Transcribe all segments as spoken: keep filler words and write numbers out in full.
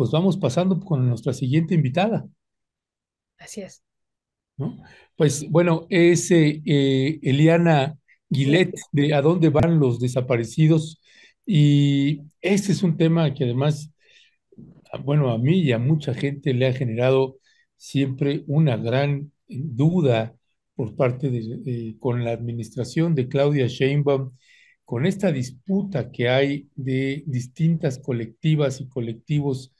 pues vamos pasando con nuestra siguiente invitada. Así es. ¿No? Pues bueno, es eh, eh, Eliana Gilet de A dónde van los desaparecidos, y este es un tema que además, bueno, a mí y a mucha gente le ha generado siempre una gran duda por parte de, eh, con la administración de Claudia Sheinbaum, con esta disputa que hay de distintas colectivas y colectivos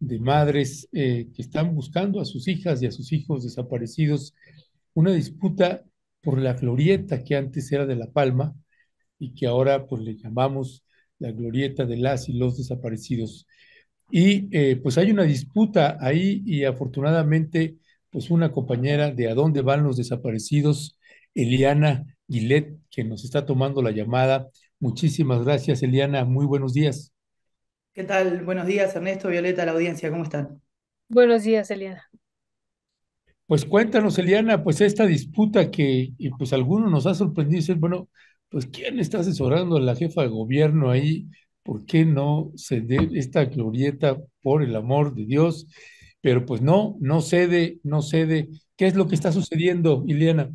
de madres eh, que están buscando a sus hijas y a sus hijos desaparecidos, una disputa por la glorieta que antes era de La Palma y que ahora pues le llamamos la glorieta de las y los desaparecidos. Y eh, pues hay una disputa ahí, y afortunadamente pues una compañera de A dónde van los desaparecidos, Eliana Gilet, que nos está tomando la llamada. Muchísimas gracias, Eliana, muy buenos días. ¿Qué tal? Buenos días, Ernesto, Violeta, la audiencia, ¿cómo están? Buenos días, Eliana. Pues cuéntanos, Eliana, pues esta disputa que y pues algunos nos ha sorprendido, decir, bueno, pues ¿quién está asesorando a la jefa de gobierno ahí? ¿Por qué no cede esta glorieta, por el amor de Dios? Pero pues no, no cede, no cede. ¿Qué es lo que está sucediendo, Eliana?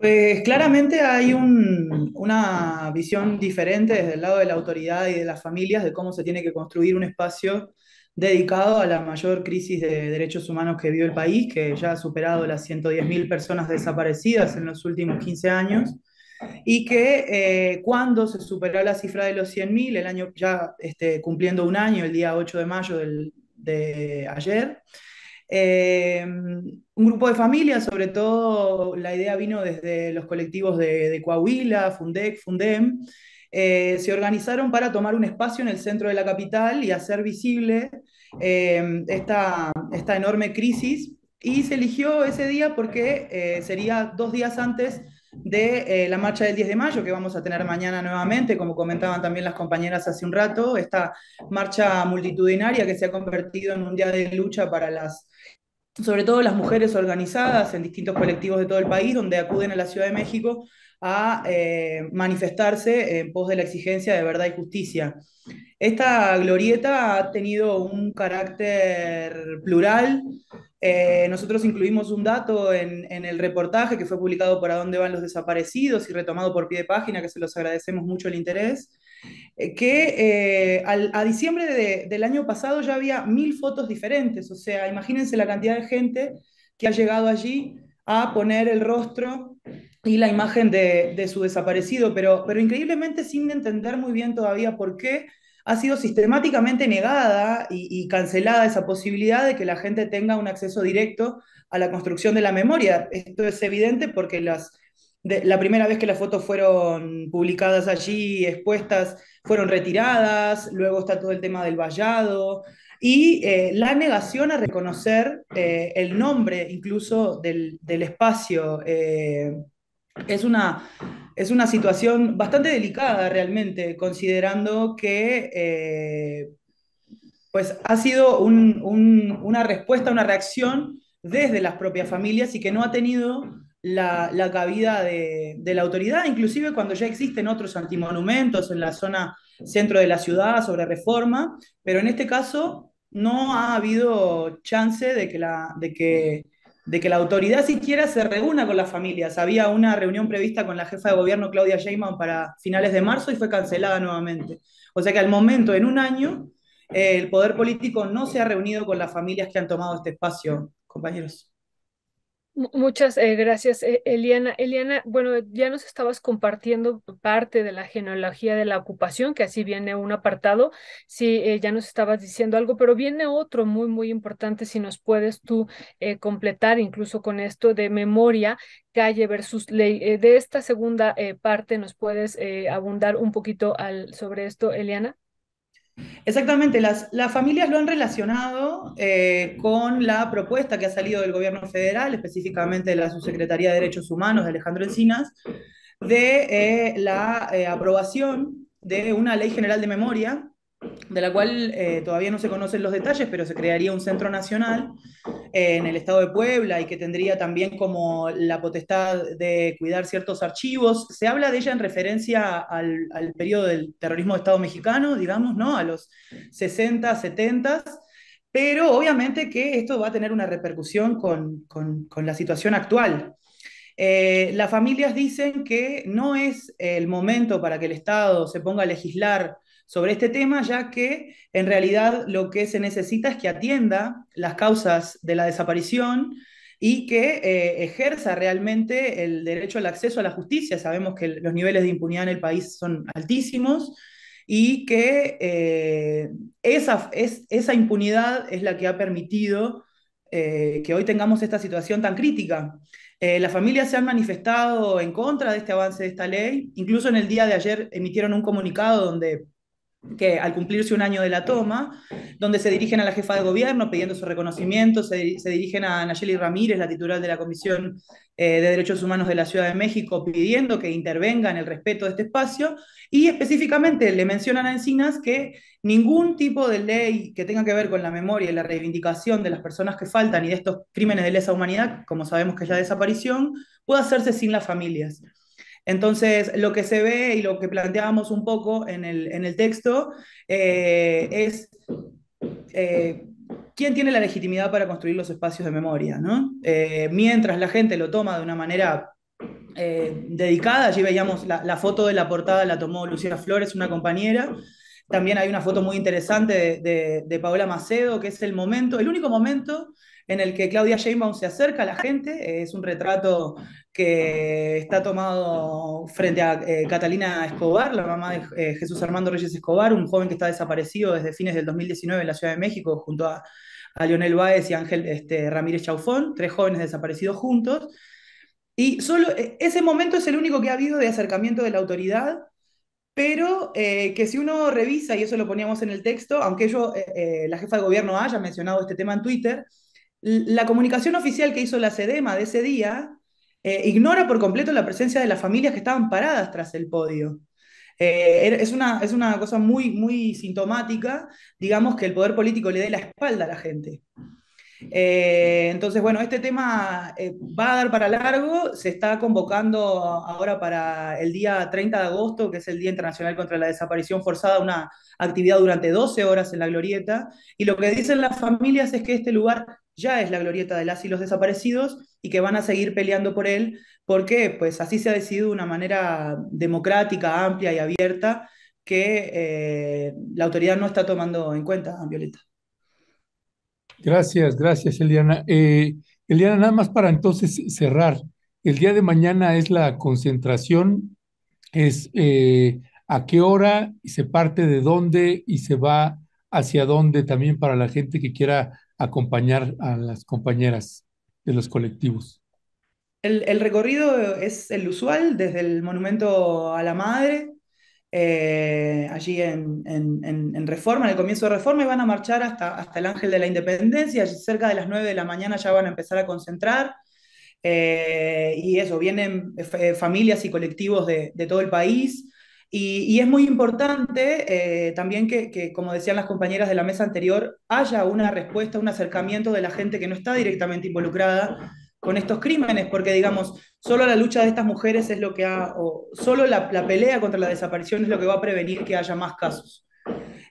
Pues claramente hay un, una visión diferente desde el lado de la autoridad y de las familias de cómo se tiene que construir un espacio dedicado a la mayor crisis de derechos humanos que vive el país, que ya ha superado las ciento diez mil personas desaparecidas en los últimos quince años. Y que eh, cuando se superó la cifra de los cien mil, el año, ya este, cumpliendo un año, el día ocho de mayo del, de ayer, eh, un grupo de familias, sobre todo la idea vino desde los colectivos de, de Coahuila, Fundec, Fundem, eh, se organizaron para tomar un espacio en el centro de la capital y hacer visible eh, esta, esta enorme crisis, y se eligió ese día porque eh, sería dos días antes de eh, la marcha del diez de mayo, que vamos a tener mañana nuevamente, como comentaban también las compañeras hace un rato, esta marcha multitudinaria que se ha convertido en un día de lucha para las, sobre todo las mujeres organizadas en distintos colectivos de todo el país, donde acuden a la Ciudad de México a eh, manifestarse en pos de la exigencia de verdad y justicia. Esta glorieta ha tenido un carácter plural. Eh, nosotros incluimos un dato en, en el reportaje que fue publicado por A dónde van los desaparecidos y retomado por Pie de Página, que se los agradecemos mucho el interés, eh, que eh, al, a diciembre de, del año pasado ya había mil fotos diferentes. O sea, imagínense la cantidad de gente que ha llegado allí a poner el rostro y la imagen de, de su desaparecido, pero, pero increíblemente sin entender muy bien todavía por qué ha sido sistemáticamente negada y, y cancelada esa posibilidad de que la gente tenga un acceso directo a la construcción de la memoria. Esto es evidente porque las, de, la primera vez que las fotos fueron publicadas allí, expuestas, fueron retiradas, luego está todo el tema del vallado, y eh, la negación a reconocer eh, el nombre incluso del, del espacio. Eh, Es una, es una situación bastante delicada realmente, considerando que eh, pues ha sido un, un, una respuesta, una reacción desde las propias familias y que no ha tenido la, la cabida de, de la autoridad, inclusive cuando ya existen otros antimonumentos en la zona centro de la ciudad, sobre Reforma, pero en este caso no ha habido chance de que la... De que, de que la autoridad siquiera se reúna con las familias. Había una reunión prevista con la jefa de gobierno, Claudia Sheinbaum, para finales de marzo y fue cancelada nuevamente. O sea que al momento, en un año, eh, el poder político no se ha reunido con las familias que han tomado este espacio, compañeros. Muchas eh, gracias, Eliana. Eliana, bueno, ya nos estabas compartiendo parte de la genealogía de la ocupación, que así viene un apartado. Sí, eh, ya nos estabas diciendo algo, pero viene otro muy, muy importante, si nos puedes tú eh, completar incluso con esto de memoria, calle versus ley. Eh, de esta segunda eh, parte, ¿nos puedes eh, abundar un poquito al, sobre esto, Eliana? Exactamente, las, las familias lo han relacionado eh, con la propuesta que ha salido del gobierno federal, específicamente de la Subsecretaría de Derechos Humanos de Alejandro Encinas, de eh, la eh, aprobación de una ley general de memoria, de la cual eh, todavía no se conocen los detalles, pero se crearía un centro nacional, en el Estado de Puebla y que tendría también como la potestad de cuidar ciertos archivos. Se habla de ella en referencia al, al periodo del terrorismo de Estado mexicano, digamos, ¿no? A los sesenta, setenta, pero obviamente que esto va a tener una repercusión con, con, con la situación actual. Eh, las familias dicen que no es el momento para que el Estado se ponga a legislar sobre este tema, ya que en realidad lo que se necesita es que atienda las causas de la desaparición y que eh, ejerza realmente el derecho al acceso a la justicia. Sabemos que los niveles de impunidad en el país son altísimos y que eh, esa, es, esa impunidad es la que ha permitido eh, que hoy tengamos esta situación tan crítica. Eh, las familias se han manifestado en contra de este avance de esta ley, incluso en el día de ayer emitieron un comunicado donde que al cumplirse un año de la toma, donde se dirigen a la jefa de gobierno pidiendo su reconocimiento, se, se dirigen a Nayeli Ramírez, la titular de la Comisión eh, de Derechos Humanos de la Ciudad de México, pidiendo que intervenga en el respeto de este espacio, y específicamente le mencionan a Encinas que ningún tipo de ley que tenga que ver con la memoria y la reivindicación de las personas que faltan y de estos crímenes de lesa humanidad, como sabemos que es la desaparición, pueda hacerse sin las familias. Entonces, lo que se ve y lo que planteábamos un poco en el, en el texto eh, es eh, quién tiene la legitimidad para construir los espacios de memoria, ¿no? Eh, mientras la gente lo toma de una manera eh, dedicada, allí veíamos la, la foto de la portada, la tomó Lucía Flores, una compañera. También hay una foto muy interesante de, de, de Paola Macedo, que es el momento, el único momento en el que Claudia Sheinbaum se acerca a la gente. Es un retrato que está tomado frente a eh, Catalina Escobar, la mamá de eh, Jesús Armando Reyes Escobar, un joven que está desaparecido desde fines del dos mil diecinueve en la Ciudad de México, junto a, a Leonel Báez y Ángel este, Ramírez Chaufón, tres jóvenes desaparecidos juntos. Y solo eh, ese momento es el único que ha habido de acercamiento de la autoridad, pero eh, que si uno revisa, y eso lo poníamos en el texto, aunque yo, eh, eh, la jefa de gobierno haya mencionado este tema en Twitter, la comunicación oficial que hizo la SEDEMA de ese día eh, ignora por completo la presencia de las familias que estaban paradas tras el podio. Eh, es, una, es una cosa muy, muy sintomática, digamos, que el poder político le dé la espalda a la gente. Eh, entonces, bueno, este tema eh, va a dar para largo, se está convocando ahora para el día treinta de agosto, que es el Día Internacional contra la Desaparición Forzada, una actividad durante doce horas en la Glorieta, y lo que dicen las familias es que este lugar ya es la Glorieta de las y los Desaparecidos, y que van a seguir peleando por él, porque pues así se ha decidido de una manera democrática, amplia y abierta, que eh, la autoridad no está tomando en cuenta, Violeta. Gracias, gracias Eliana. Eh, Eliana, nada más para entonces cerrar, el día de mañana es la concentración, es eh, a qué hora, y se parte de dónde y se va hacia dónde también para la gente que quiera acompañar a las compañeras de los colectivos. El, el recorrido es el usual, desde el Monumento a la Madre, Eh, allí en, en, en Reforma, en el comienzo de Reforma, y van a marchar hasta, hasta el Ángel de la Independencia. Allí cerca de las nueve de la mañana ya van a empezar a concentrar, eh, y eso, vienen eh, familias y colectivos de, de todo el país, y, y es muy importante eh, también que, que, como decían las compañeras de la mesa anterior, haya una respuesta, un acercamiento de la gente que no está directamente involucrada con estos crímenes, porque digamos, solo la lucha de estas mujeres es lo que ha, o solo la, la pelea contra la desaparición es lo que va a prevenir que haya más casos.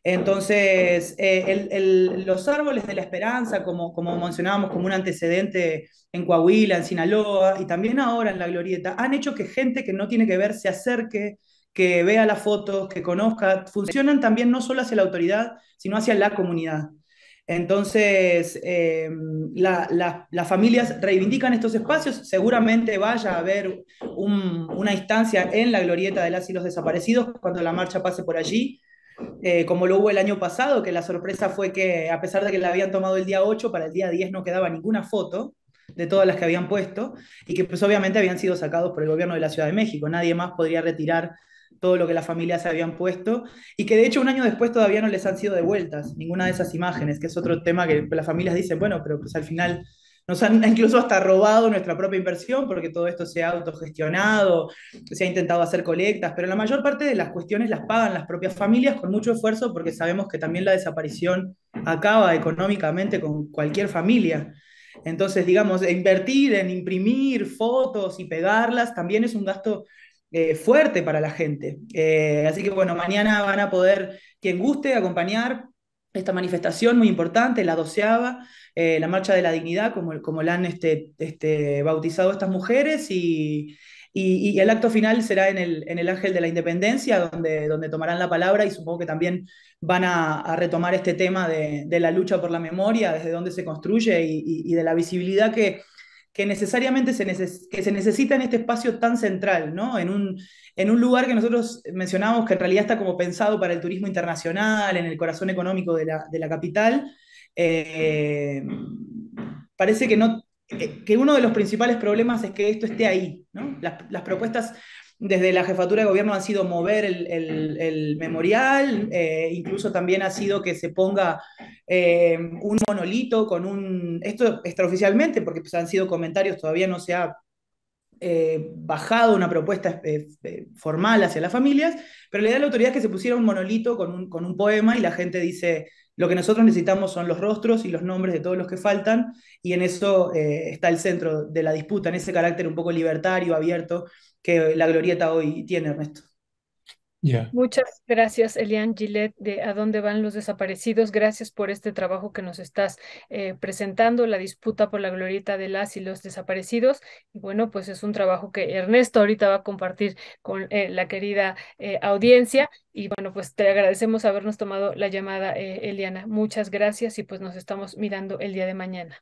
Entonces, eh, el, el, los árboles de la esperanza, como, como mencionábamos, como un antecedente en Coahuila, en Sinaloa, y también ahora en La Glorieta, han hecho que gente que no tiene que ver se acerque, que vea las fotos, que conozca. Funcionan también no solo hacia la autoridad, sino hacia la comunidad. Entonces, eh, la, la, las familias reivindican estos espacios, seguramente vaya a haber un, una instancia en la Glorieta de las y los Desaparecidos cuando la marcha pase por allí, eh, como lo hubo el año pasado, que la sorpresa fue que a pesar de que la habían tomado el día ocho, para el día diez no quedaba ninguna foto de todas las que habían puesto, y que pues obviamente habían sido sacados por el gobierno de la Ciudad de México, nadie más podría retirar todo lo que las familias habían puesto, y que de hecho un año después todavía no les han sido devueltas ninguna de esas imágenes, que es otro tema que las familias dicen, bueno, pero pues al final nos han incluso hasta robado nuestra propia inversión, porque todo esto se ha autogestionado, se ha intentado hacer colectas, pero la mayor parte de las cuestiones las pagan las propias familias con mucho esfuerzo, porque sabemos que también la desaparición acaba económicamente con cualquier familia. Entonces, digamos, invertir en imprimir fotos y pegarlas también es un gasto eh, fuerte para la gente. Eh, así que, bueno, mañana van a poder, quien guste, acompañar esta manifestación muy importante, la doceava, eh, la Marcha de la Dignidad, como, como la han este, este, bautizado estas mujeres, y, y, y el acto final será en el, en el Ángel de la Independencia, donde, donde tomarán la palabra, y supongo que también van a, a retomar este tema de, de la lucha por la memoria, desde dónde se construye, y, y, y de la visibilidad que, que necesariamente se, neces que se necesita en este espacio tan central, ¿no? En un, en un lugar que nosotros mencionamos que en realidad está como pensado para el turismo internacional, en el corazón económico de la, de la capital. Eh, parece que, no, que uno de los principales problemas es que esto esté ahí, ¿no? Las, las propuestas desde la Jefatura de Gobierno han sido mover el, el, el memorial, eh, incluso también ha sido que se ponga eh, un monolito con un... Esto extraoficialmente, porque pues han sido comentarios, todavía no se ha eh, bajado una propuesta eh, formal hacia las familias, pero la idea de la autoridad es que se pusiera un monolito con un, con un poema, y la gente dice, lo que nosotros necesitamos son los rostros y los nombres de todos los que faltan, y en eso eh, está el centro de la disputa, en ese carácter un poco libertario, abierto, que la Glorieta hoy tiene, Ernesto. Yeah. Muchas gracias, Eliana Gilet, de A dónde van los desaparecidos. Gracias por este trabajo que nos estás eh, presentando, la disputa por la Glorieta de las y los desaparecidos. Y bueno, pues es un trabajo que Ernesto ahorita va a compartir con eh, la querida eh, audiencia. Y bueno, pues te agradecemos habernos tomado la llamada, eh, Eliana. Muchas gracias, y pues nos estamos mirando el día de mañana.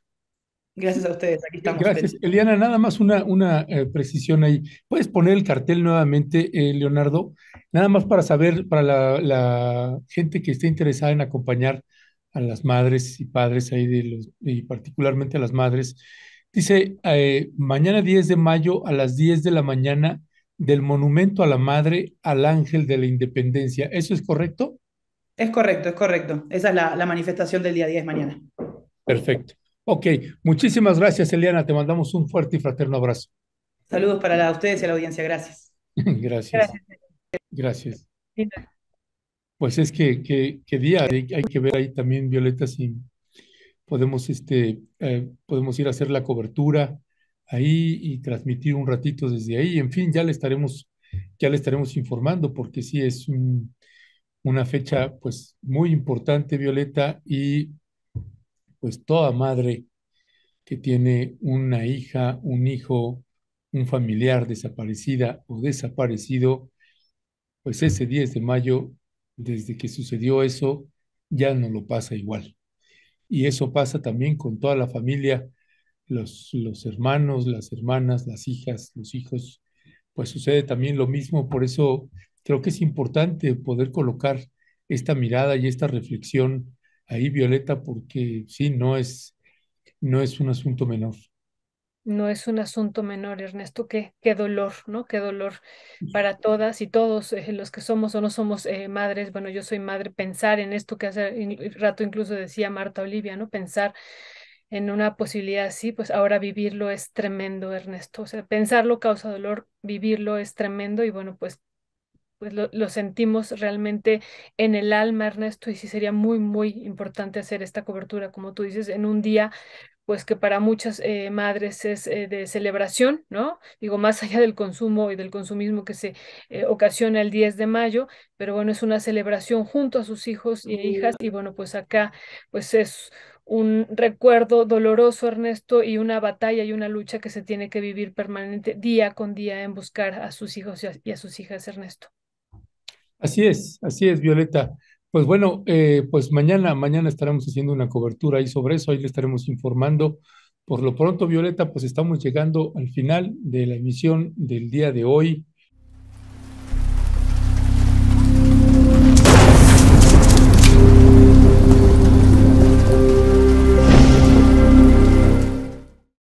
Gracias a ustedes, aquí estamos. Gracias, Eliana. Nada más una, una eh, precisión ahí. ¿Puedes poner el cartel nuevamente, eh, Leonardo? Nada más para saber, para la, la gente que esté interesada en acompañar a las madres y padres ahí, de los, y particularmente a las madres. Dice, eh, mañana diez de mayo a las diez de la mañana, del Monumento a la Madre al Ángel de la Independencia. ¿Eso es correcto? Es correcto, es correcto. Esa es la, la manifestación del día diez mañana. Perfecto. Ok, muchísimas gracias, Eliana. Te mandamos un fuerte y fraterno abrazo. Saludos para la, a ustedes y a la audiencia. Gracias. Gracias. Gracias. Gracias. Pues es que, que, que día hay, hay que ver ahí también, Violeta, si podemos, este, eh, podemos ir a hacer la cobertura ahí y transmitir un ratito desde ahí. En fin, ya le estaremos, ya le estaremos informando, porque sí es un, una fecha pues muy importante, Violeta, y pues toda madre que tiene una hija, un hijo, un familiar desaparecida o desaparecido, pues ese diez de mayo, desde que sucedió eso, ya no lo pasa igual. Y eso pasa también con toda la familia, los, los hermanos, las hermanas, las hijas, los hijos, pues sucede también lo mismo. Por eso creo que es importante poder colocar esta mirada y esta reflexión ahí, Violeta, porque sí, no es, no es un asunto menor. No es un asunto menor, Ernesto, qué, qué dolor, ¿no? Qué dolor para todas y todos eh, los que somos o no somos eh, madres. Bueno, yo soy madre, pensar en esto que hace rato incluso decía Marta Olivia, ¿no? Pensar en una posibilidad así, pues ahora vivirlo es tremendo, Ernesto. O sea, pensarlo causa dolor, vivirlo es tremendo, y bueno, pues Pues lo, lo sentimos realmente en el alma, Ernesto, y sí sería muy, muy importante hacer esta cobertura, como tú dices, en un día pues que para muchas eh, madres es eh, de celebración, ¿no? Digo, más allá del consumo y del consumismo que se eh, ocasiona el diez de mayo, pero bueno, es una celebración junto a sus hijos e hijas, y bueno, pues acá pues es un recuerdo doloroso, Ernesto, y una batalla y una lucha que se tiene que vivir permanente, día con día, en buscar a sus hijos y a, y a sus hijas, Ernesto. Así es, así es, Violeta. Pues bueno, eh, pues mañana, mañana estaremos haciendo una cobertura ahí sobre eso, ahí le estaremos informando. Por lo pronto, Violeta, pues estamos llegando al final de la emisión del día de hoy,